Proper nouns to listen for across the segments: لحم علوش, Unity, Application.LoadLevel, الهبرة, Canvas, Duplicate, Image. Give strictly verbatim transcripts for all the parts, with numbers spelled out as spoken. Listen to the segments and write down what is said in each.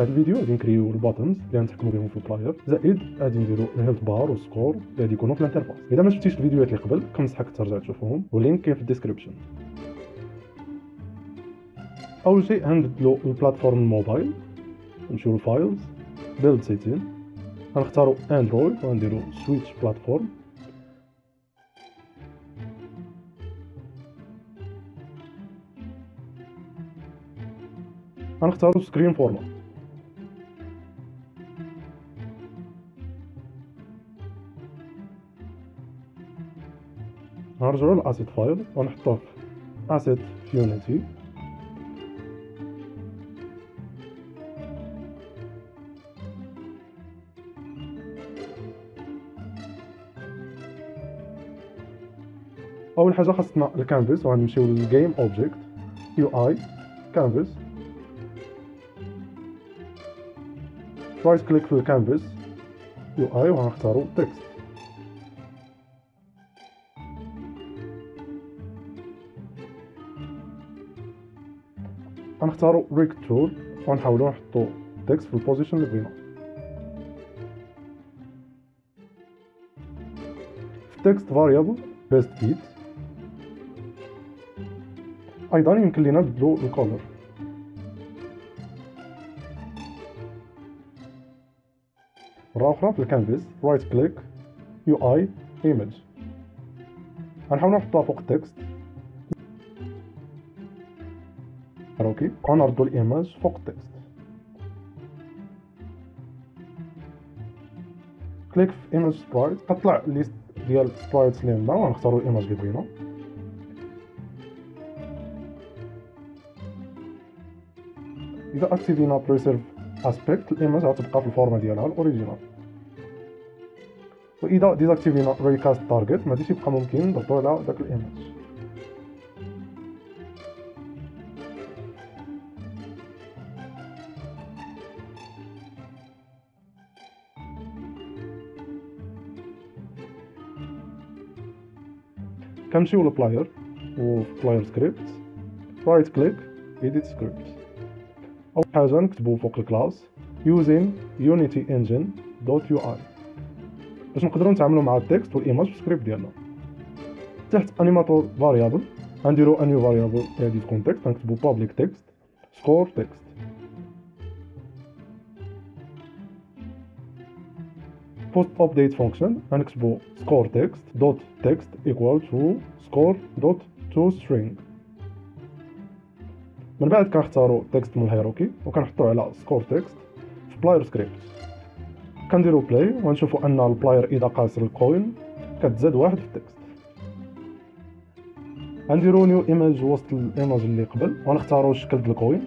في هذا الفيديو غادي نكريو الباتنز اللي غنتحكموا بهم في البلاير، زائد غادي نديروا الهيلث بار والسكور اللي غادي يكونوا في الانترفاس. اذا ما شفتيش الفيديوهات اللي قبل كنصحك ترجع تشوفهم، واللينك كاين في الديسكريبشن. اول شيء غنبدلو البلاتفورم الموبايل، نمشيو للفايلز بيلد سيتين، غنختاروا اندرويد وغنديروا سويتش بلاتفورم. غنختاروا سكرين فورمات، غنرجعوا للاسيت فايل ونحطوه في اسيت في يونيتي، اول حاجه خاصنا الكانفاس، وغنمشيو للجيم اوبجيكت يو اي كانفاس، رايت كليك في الكانفاس يو اي وغنختاروا تكست. غنختاروا ريك تول ونحاولوا نحطوا تكست في البوزيشن اللي بغينا. في تكست فاريابل بيست بيت ايضا يمكن لينا نبدلو الكولر. مرة أخرى في الكانفاس رايت كليك يو اي ايمج، غنحاول نحطها فوق التكست اوكي، ونردو الايماج فوق التكست. كليك في ايمج سبرايت، كطلع ليست ديال السبرايتس اللي عندنا ونختارو الايماج اللي بغينا. اذا اكتيفينا بريسيرف اسبيكت الايماج غتبقى في الفورما ديالها الاوريجينال، واذا ديزاكتيفينا ريكاست تارجت مغاديش يبقى ممكن نضغطو على داك الايماج. كنمشيو للبلاير وفي بلاير سكريبت رايت كليك ايديت سكريبت، اول حاجه نكتبو فوق الكلاس يوزين يونيتي انجن دوت يو اي باش نقدروا نتعاملوا مع التكست والايماج في السكريبت ديالنا. تحت انيماتور فاريابل غنديرو انيو فاريابل تاعي تكون تكست، غنكتبو بابليك تكست سكور تكست. بوست ابديت فانكشن غنكتبو سكور تكست دوت تكست ايكوال تو سكور دوت تو سترينغ، من بعد كنختارو تكست من الهيروكي وكنحطوه على سكور تكست في بلاير سكريبت. كنديرو بلاي ونشوفو ان البلاير اذا قاس الكوين كتزاد واحد في التكست. غنديرو نيو ايماج وسط الايماج اللي قبل ونختارو الشكل ديال الكوين،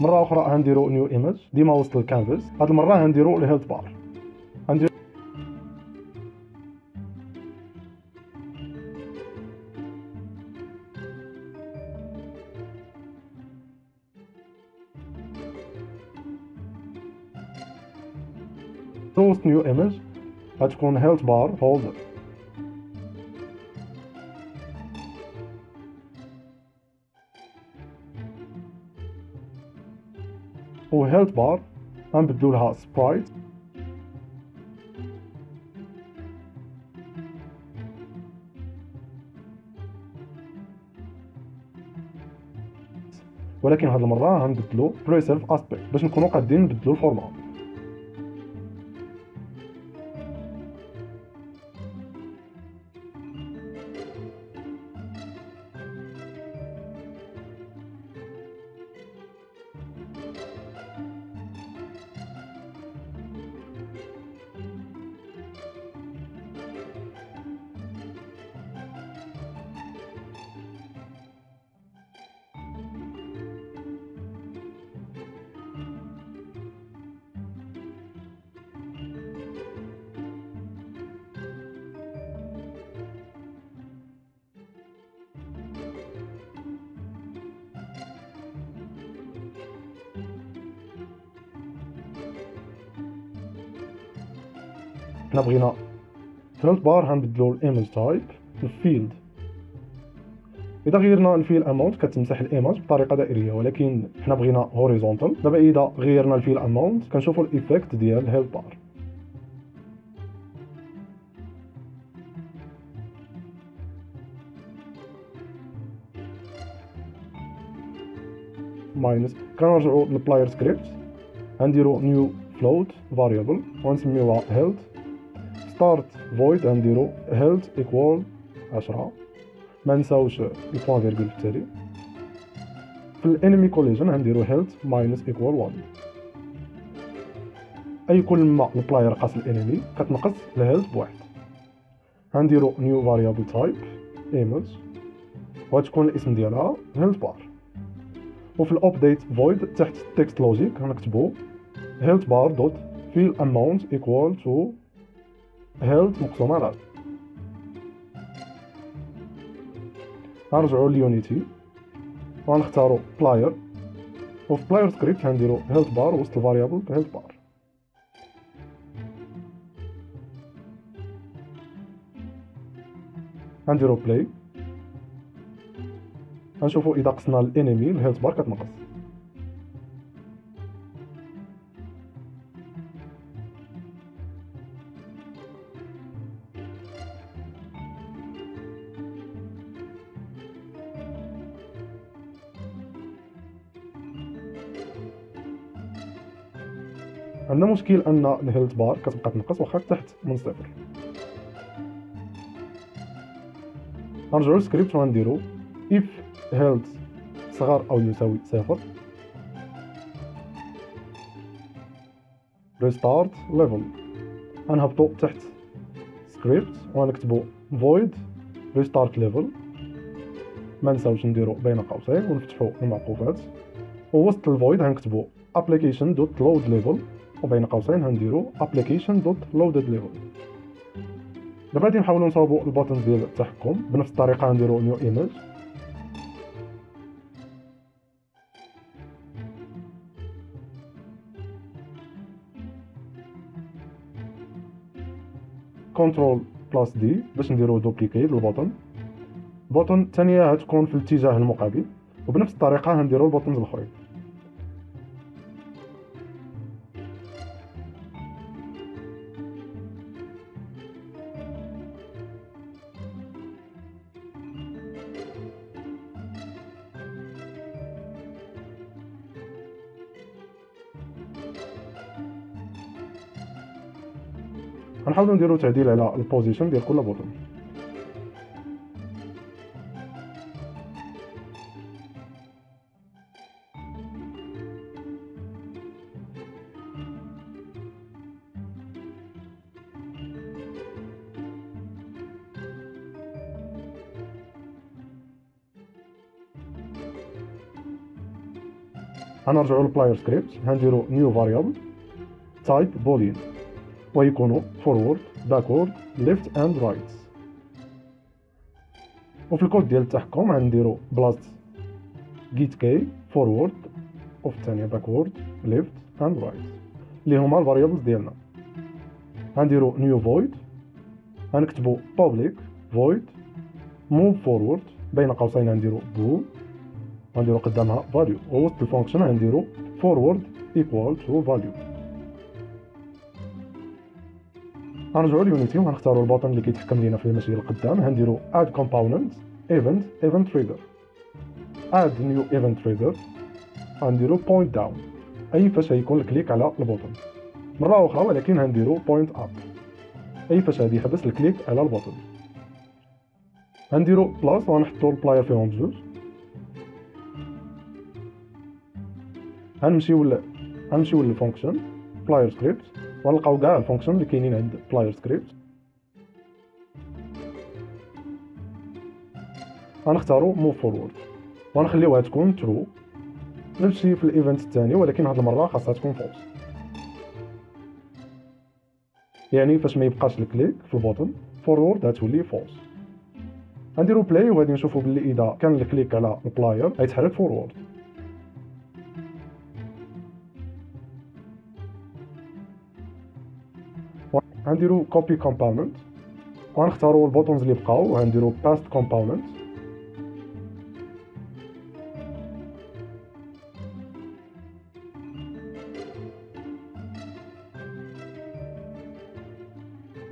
مره اخرى غنديروا نيو ايمج ديما وسط الكانفاس، هاد المره غنديروا الهيلث بار. غندير وسط نيو ايمج غتكون هيلث بار هولدر. و هيلث بار غنبدلو لها سبرايت، ولكن هاد المره غنبدلو بريسيرف اسبيكت باش نكونو قادرين نبدلو الفورمات. احنا بغينا فرونت بار هنبدلو الايمج تايب الفيلد. اذا غيرنا الفيل اماونت كتمسح الايمج بطريقه دائريه، ولكن حنا بغينا هوريزونتال. دابا اذا غيرنا الفيل اماونت كنشوفوا الايفيكت ديال الهيلب بار. ماينس كنرجعوا للبلاير سكريبت، غنديروا نيو فلوت فاريبل ونسميوها هيلد. ستارت فويد غنديروا هيلد ايكوال عشرة. ما نساوش البوان فيرغول في التالي. في الانمي كوليجن غنديرو هيلث ماينس ايكوال واحد. اي كل ما البلاير قاس الانمي كتنقص الهيلث بواحد. غنديرو نيو فاريابل تايب ايمج وغتكون الاسم ديالها هيلث بار. وفي الابديت فويد تحت التكست لوجيك غنكتبو هيلث بار دوت فيل اماونت ايكوال تو هيلث مقسوم على. نرجعوا ليونيتي ونختاروا بلاير، وفي بلاير سكريبت غنديروا هيلث بار وسط الفاريابل هيلث بار. غنديروا بلاي، غنشوفوا اذا قصنا الانمي الهيلث بار كتنقص. عندنا مشكل ان الهيلث بار كتبقى تنقص واخا تحت من صفر. نرجعوا للسكريبت ونديرو if health صغر او يساوي صفر restart level. غنهبطوا تحت سكريبت ونكتبوا void restart level، ما نساوش نديرو بين قوسين ونفتحوا المعقوفات، ووسط الفويد غنكتبوا application.loadLevel وبين قوسين هنديرو application.loadedLevel. دابا غادي نحاولو نصاوبو البوتنز ديال التحكم بنفس الطريقة. هنديرو new image control plus d باش نديرو duplicate للبوتن. البوتن الثانية هتكون في الاتجاه المقابل، وبنفس الطريقة هنديرو البوتنز الأخرين. غنحاولو نديرو تعديل على البوزيشن ديال كل بوتون. غنرجعو للبلاير سكريبت، غنديرو نيو فاريابل تايب بولين ويكونوا فورورد باكورد ليفت اند رايت. وفي الكود ديال التحكم غنديرو بلاص جيت كي فورورد وفي الثانيه باكورد ليفت اند رايت اللي هما الفاريابلز ديالنا. غنديرو نيو فويد، غنكتبو بابليك فويد موف فورورد بين قوسين غنديرو بو، غنديرو قدامها فاليو، ووسط الفونكشن غنديرو فورورد ايكوال تو فاليو. غنرجعو ليونيتي وغنختارو البوطن اللي كيتحكم لينا في المشي للقدام، غنديرو اد كومبوننت ايفنت ايفنت تريجر اد نيو ايفنت تريجر، غنديرو بوينت داون اي فاش غيكون الكليك على البوطن مره اخرى، ولكن غنديرو بوينت اب اي فاش غادي يحبس الكليك على البوطن. غنديرو بلاص وغنحطو البلاير فيهم بجوج. غنمشيو ل غنمشيو للفونكشن بلاير سكريبت ونلقاو كاع الفونكشن اللي كاينين عند بلاير سكريبت. غنختارو موف فورورد ونخليوها تكون ترو، نفس الشيء في الايفنت الثاني، ولكن هاد المره خاصها تكون فولس، يعني فاش ما يبقاش الكليك في البوتن فورورد غتولي فولس. غنديرو بلاي وغادي نشوفو بلي اذا كان الكليك على البلاير غيتحرك فورورد. وغنديرو كوبي كومبوننت وغنختارو البوتونز اللي بقاو وغنديرو باست كومبوننت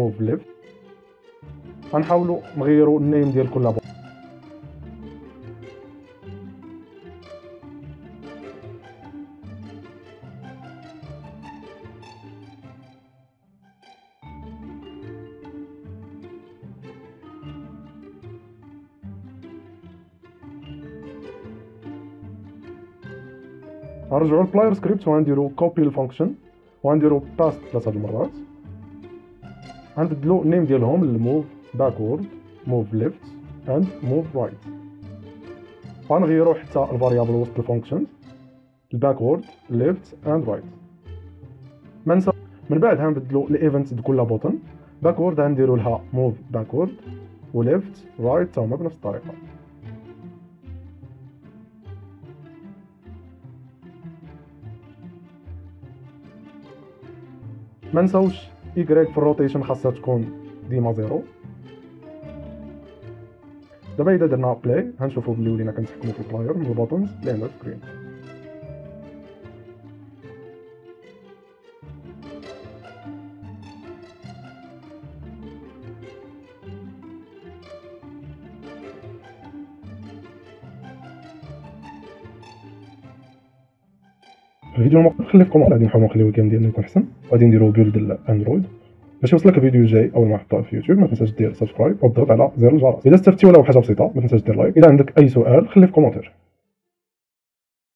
موف ليفت. غنحاولو نغيرو النيم ديال كل بوتون. غنرجعو للبلاير سكريبت وغنديرو كوبي الفانكشن وغنديرو باست ثلاثة المرات. غنبدلو النيم ديالهم لموف باكورد موف ليفت اند موف رايت. وغنغيرو حتى الفاريابل وسط الفانكشن الباكورد ليفت اند رايت. منسى من بعد غنبدلو الايفنت لكل بوتن. باكورد غنديرو لها موف باكورد وليفت رايت تا هما بنفس الطريقة. ما نساوش Y في الروتيشن خاصها تكون ديما زيرو. دابا إذا درنا بلاي غنشوفو بلي ولينا كنتحكمو في البلاير من البوتونز اللي عندها سكرين. الفيديو المقبل خلي في الكومنت غادي نحاولو نخليو الجيم ديالنا يكون احسن وغادي نديرو بيلد الاندرويد باش يوصلك الفيديو الجاي اول ما نحطوه في يوتيوب. ما تنساش دير سبسكرايب والضغط على زر الجرس. اذا استفدتي ولا حاجه بسيطه ما تنساش دير لايك. اذا عندك اي سؤال خليه في الكومنتير.